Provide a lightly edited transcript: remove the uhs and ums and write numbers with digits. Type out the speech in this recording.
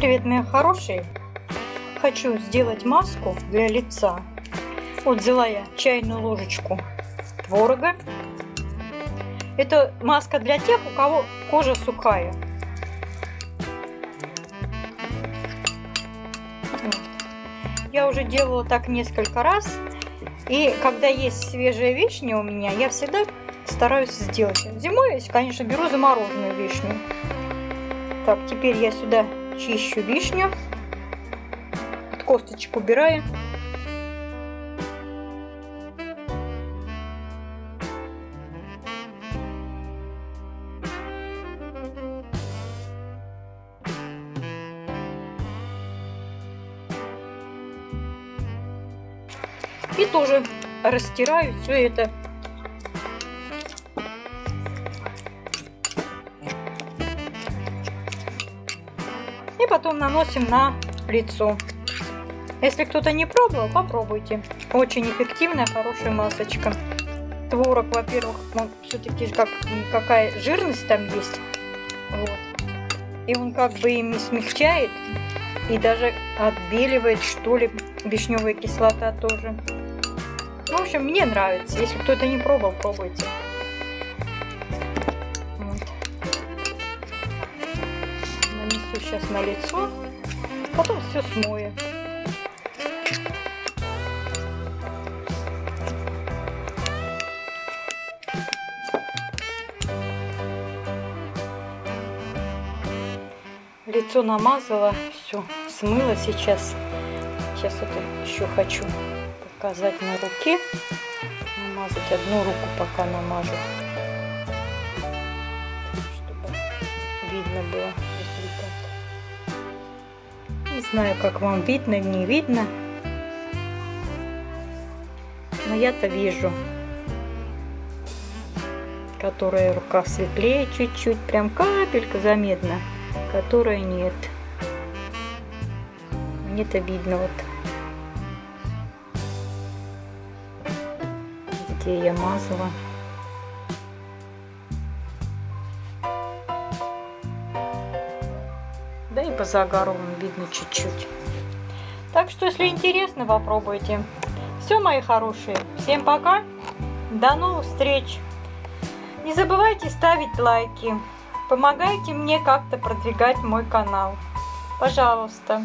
Привет, мои хорошие! Хочу сделать маску для лица. Вот взяла я чайную ложечку творога. Это маска для тех, у кого кожа сухая. Я уже делала так несколько раз. И когда есть свежая вишня у меня, я всегда стараюсь сделать. Зимой, конечно, беру замороженную вишню. Так, теперь я сюда чищу вишню, от косточек убираю. И тоже растираю все это. И потом наносим на лицо. Если кто-то не пробовал, попробуйте. Очень эффективная, хорошая масочка. Творог, во-первых, он все-таки какая жирность там есть. Вот. И он как бы ими смягчает. И даже отбеливает, что ли, вишневая кислота тоже. В общем, мне нравится. Если кто-то не пробовал, пробуйте. Вот. Нанесу сейчас на лицо. Потом все смою. Лицо намазала, все смыла сейчас. Сейчас это еще хочу показать на руке. Намазать одну руку, пока намажу, чтобы видно было результат. Не знаю, как вам видно, не видно, но я-то вижу, которая рука светлее чуть-чуть, прям капелька заметна. Которая нет. Мне-то видно вот. Где я мазала. Да и по загару видно чуть-чуть. Так что, если интересно, попробуйте. Все, мои хорошие. Всем пока. До новых встреч. Не забывайте ставить лайки. Помогайте мне как-то продвигать мой канал. Пожалуйста.